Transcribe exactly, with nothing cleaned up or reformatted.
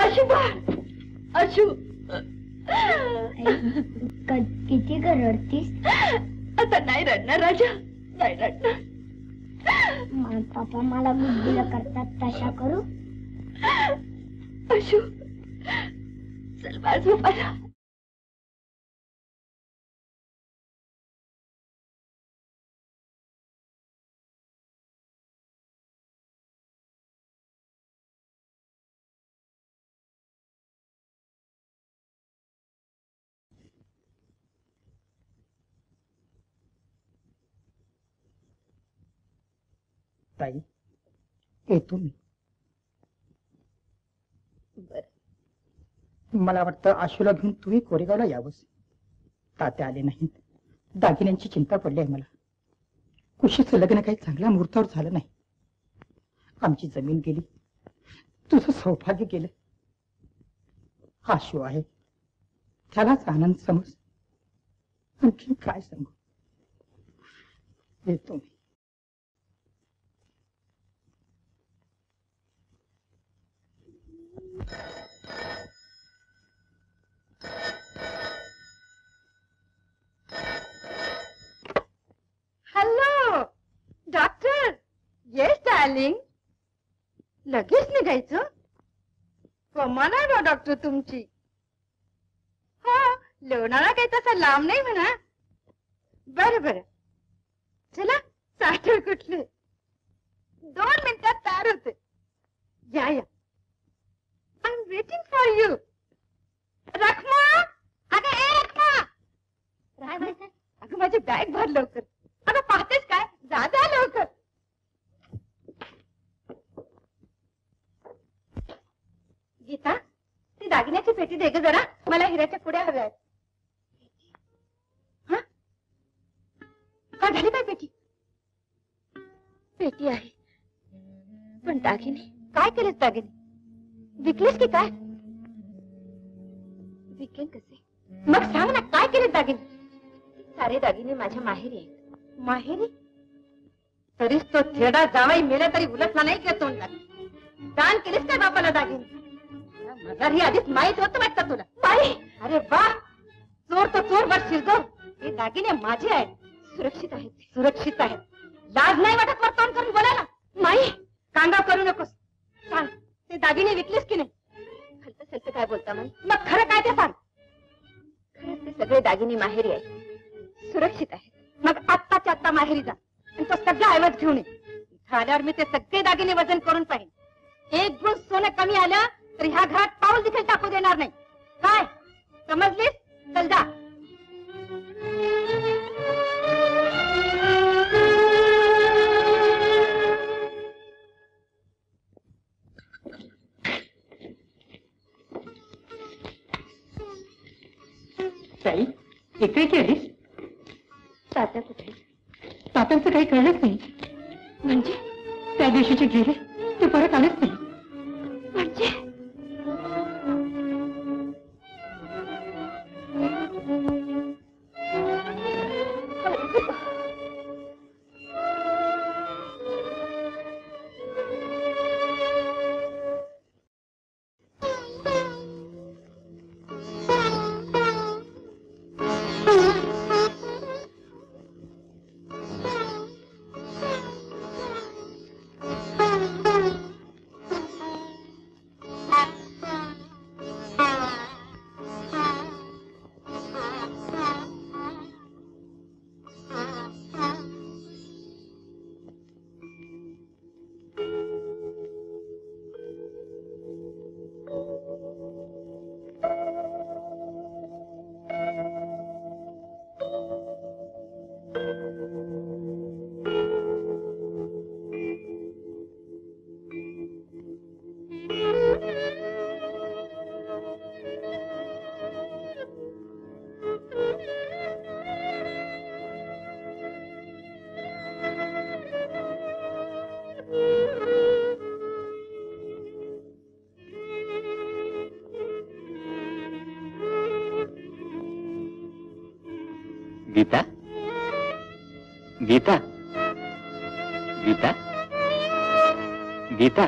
अशु बाळ, अशु किती ग रडतीस? आता नाही रडणार राजा, नाही रडणार. पापा मला बुद्धीला करतात तशा करू. अशु चल बाळ झोप आता. मला वाटतं आशूला घेऊन तुम्ही कोरेगावला यावंस. तात्या आले नाहीत, दागिन्यांची चिंता पडली आहे मला. कुशीचं लग्न काही चांगल्या मुहूर्तावर झालं नाही. आमची जमीन गेली, तुझं सौभाग्य गेलं. आशू आहे त्यालाच आनंद समज, आणखी काय सांगू. येतो मी. Hello, doctor. Yes, darling. लगेच निघायचं? कमाल आहे ना डॉक्टर तुमची. हा, लोणाला काही तसा लांब नाही म्हणा. बरं बरं, चला साठे कुठले दोन मिनिटात तयार होते. या या. I'm waiting for you. Rakhma, अगं ए रखमा, राय बाई सर. अगं माझी बॅग भर लवकर. अगं पाहतेस काय, जा जा लवकर. गीता, ती दागिन्याची पेटी दे ग जरा, मला हिऱ्याच्या पुड्या हव्या आहेत. हा का झाली काय पेटी? पेटी आहे पण दागिने काय केलेस? दागिने विकलेस की काय? विकेन कसे? मग सांग ना, काय केले दागिने? सारे दागिने माझ्या माहेरी आहेत. माहेरी? तरीच तो थेडा जावाई मेला तरी उलटला नाही का तोंडात? दान केलेस काय बापाला दागिने? मगर हे आधीच माहीत होत वाटतं तुला. माही? अरे वा, चोर तो चोर वर शिरजो. हे दागिने माझे आहेत, सुरक्षित आहेत. सुरक्षित आहेत? लाज नाही वाटत वर तोंड करून बोलायला? माही, कांगाव करू नकोस. सांग, ते दागिने विकलेस की नाही? खलत सलत काय बोलता माई? मग खरं काय ते सांग. खरंच ते सगळे दागिने माहेरी आहेत, सुरक्षित आहेत. मग आत्ताच्या आत्ता माहेरी जा आणि तो सगळा ऐवज घेऊन ये. इथं आल्यावर मी ते सगळे दागिने वजन करून पाहिजे. एक ग्रुप सोनं कमी आलं तर ह्या घरात पाऊल देखील टाकू देणार नाही. काय समजलीस? चल जा. ताई, एकटे की आलीस? तात्या कुठे? तात्यांचं काही कळलंच नाही. म्हणजे त्या दिवशीचे गेले, ते परत आलेच नाही. म्हणजे गीता, गीता, गीता, गीता,